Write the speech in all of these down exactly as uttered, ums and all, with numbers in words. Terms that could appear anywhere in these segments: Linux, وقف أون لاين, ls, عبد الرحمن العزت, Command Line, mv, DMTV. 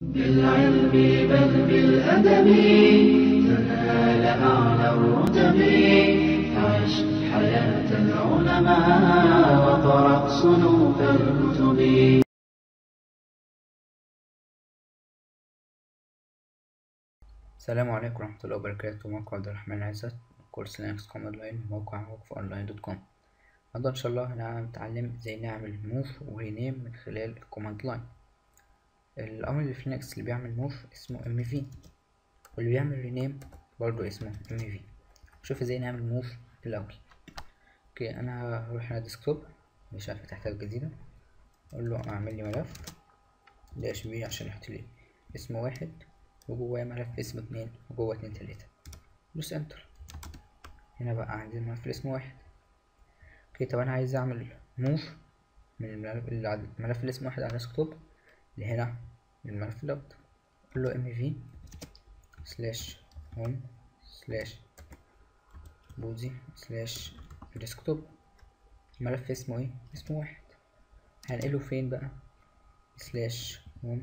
بالعلم بل بالأدب تنال أعلى الرتب عش حياة العلماء وقرأ صنوف الكتب. السلام عليكم ورحمة الله وبركاته. موقع عبد الرحمن العزت، كورس لينكس كوماند لاين، موقع وقف اونلاين دوت كوم. النهارده إن شاء الله هنتعلم إزاي نعمل موف ونيم من خلال الكوماند لاين. الأمر اللي في لينكس اللي بيعمل موف اسمه mv، واللي بيعمل رينيم برضه اسمه mv. شوف ازاي نعمل موف الأول. اوكي، أنا هروح على ديسكتوب مش عارف تحتاج جديدة، أقول له أعمل لي ملف داش بي عشان أحط لي اسم واحد وجواه ملف اسم اتنين وجواه اتنين تلاتة، دوس انتر. هنا بقى عندي الملف اسم واحد. اوكي، طب أنا عايز أعمل موف من الملف الاسم واحد على ديسكتوب لهنا الملف الأبيض، أقول له mv سلاش home سلاش بودي سلاش ديسكتوب. الملف اسمه ايه؟ اسمه واحد. هنقله فين بقى؟ سلاش home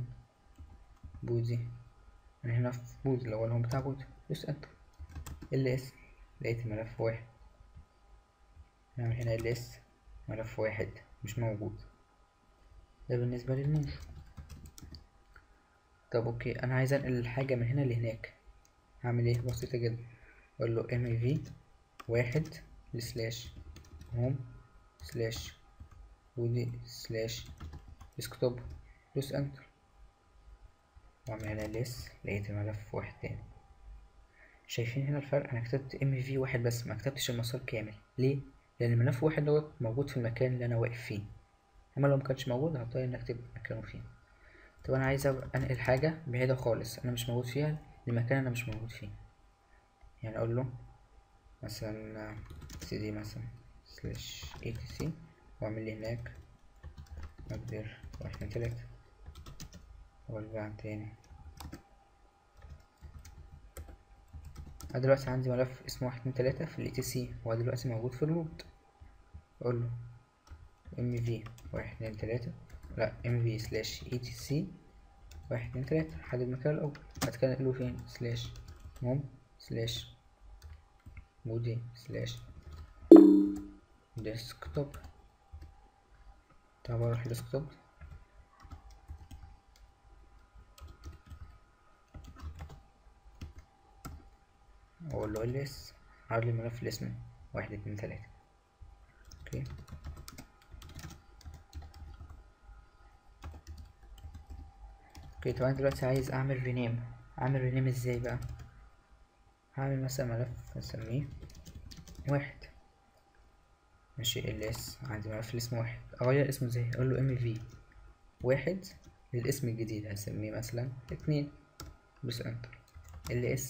بودي، أنا هنا في بودي اللي هو الهوم بتاع بودي، دوس انتر. ls لقيت الملف واحد، نعمل هنا ls ملف واحد مش موجود. ده بالنسبة للموف. طب اوكي، انا عايز انقل الحاجة من هنا لهناك، هعمل ايه؟ بسيطة جدا، اقول له mv واحد لسلاش home سلاش بودي سلاش ديسكتوب، دوس انتر واعمل هنا less، لقيت الملف واحد تاني. شايفين هنا الفرق؟ انا كتبت mv واحد بس، ما كتبتش المسار كامل. ليه؟ لان الملف واحد دوت موجود في المكان اللي انا واقف فيه، اما لو مكانش موجود هضطر اني اكتب مكانه فين. طب انا عايز انقل حاجه بعيده خالص انا مش موجود فيها لمكان انا مش موجود فيه، يعني اقول له مثلا cd مثلا سلاش etc واعمل لي هناك مقدار واحد اتنين تلاته وارجع تاني. انا دلوقتي عندي ملف اسمه واحد اتنين تلاته في ال etc، وهو دلوقتي موجود في الروت. اقول له mv واحد اتنين تلاته لا mv سلاش etc واحد اتنين تلاتة، حدد المكان الأول. بعد كده نقله فين؟ سلاش موم سلاش مودي سلاش ديسكتوب. طب اروح ديسكتوب اقول له ls عرض الملف الاسم واحد اتنين تلاتة. اوكي، اوكي طبعا دلوقتي عايز اعمل رينيم. اعمل رينيم ازاي بقى؟ هعمل مثلا ملف اسميه واحد، ماشي ls عندي ملف الاسم واحد، اغير اسمه ازاي؟ اقول له mv واحد للاسم الجديد هسميه مثلا اتنين، دوس انتر. ls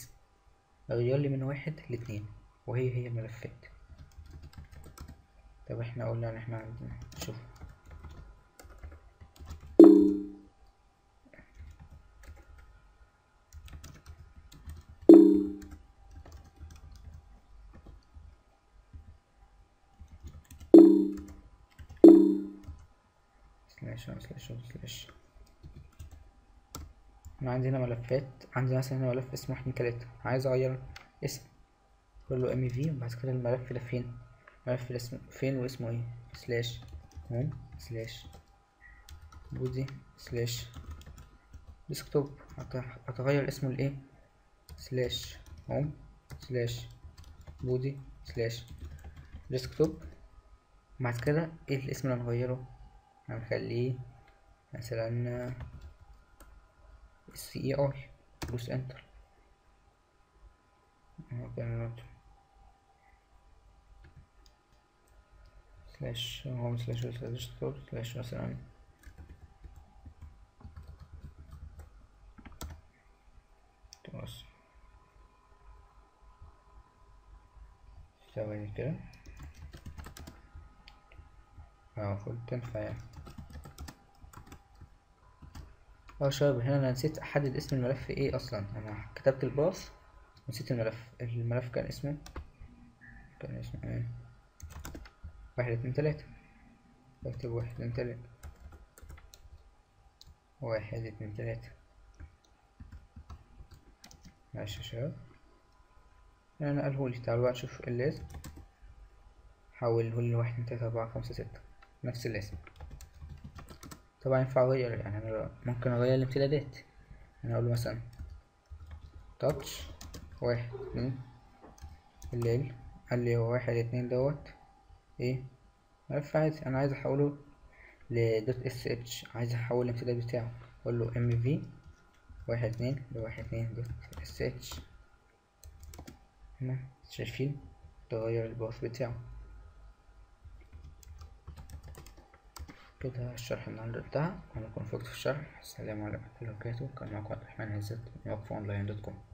اغير لي من واحد لاتنين وهي هي الملفات. طب احنا قلنا ان احنا عندنا، شوف سلاش سلاش سلاش انا عندي هنا ملفات، عندي مثلا هنا ملف اسمه واحد اتنين تلاته، عايز اغير اسم، اقول له ام في وبعد كده الملف ده فين؟ الملف ده فين واسمه ايه؟ سلاش هوم سلاش بودي سلاش ديسكتوب. هتغير اسمه لايه؟ سلاش هوم سلاش بودي سلاش ديسكتوب. بعد كده ايه الاسم اللي هنغيره؟ هنخليه مثلا سي اي ار، دوس انتر. سلاش هوم سلاش سلاش سلاش مثلا تمام ثواني كده المفروض تنفع يعني. اه شباب، هنا انا نسيت احدد اسم الملف ايه اصلا. انا كتبت الباص نسيت الملف. الملف كان اسمه كان اسمه ايه؟ واحد اتنين تلاته. بكتب واحد اتنين تلاته واحد اتنين تلاته مع الشاشات. انا قالهولي تعالوا نشوف اللازم، حوله لواحد اتنين تلاتة اربعة خمسة ستة نفس الاسم. طبعا ينفع اغير، يعني انا ممكن اغير الامتدادات. انا اقول مثلا تاتش واحد اتنين الليل، قال لي هو واحد اتنين دوت ايه ملف عادي. انا عايز احوله لدوت اس اتش، عايز احول الامتداد بتاعه، اقول له ام في واحد اتنين لواحد اتنين دوت اس اتش. هنا شايفين تغير الباث بتاعه كده. الشرح النهاردة بتاعها، أنا كنت فوقت في الشرح. السلام عليكم ورحمة الله وبركاته، كان معكم عبد الرحمن عزت من وقف أونلاين دوت كوم.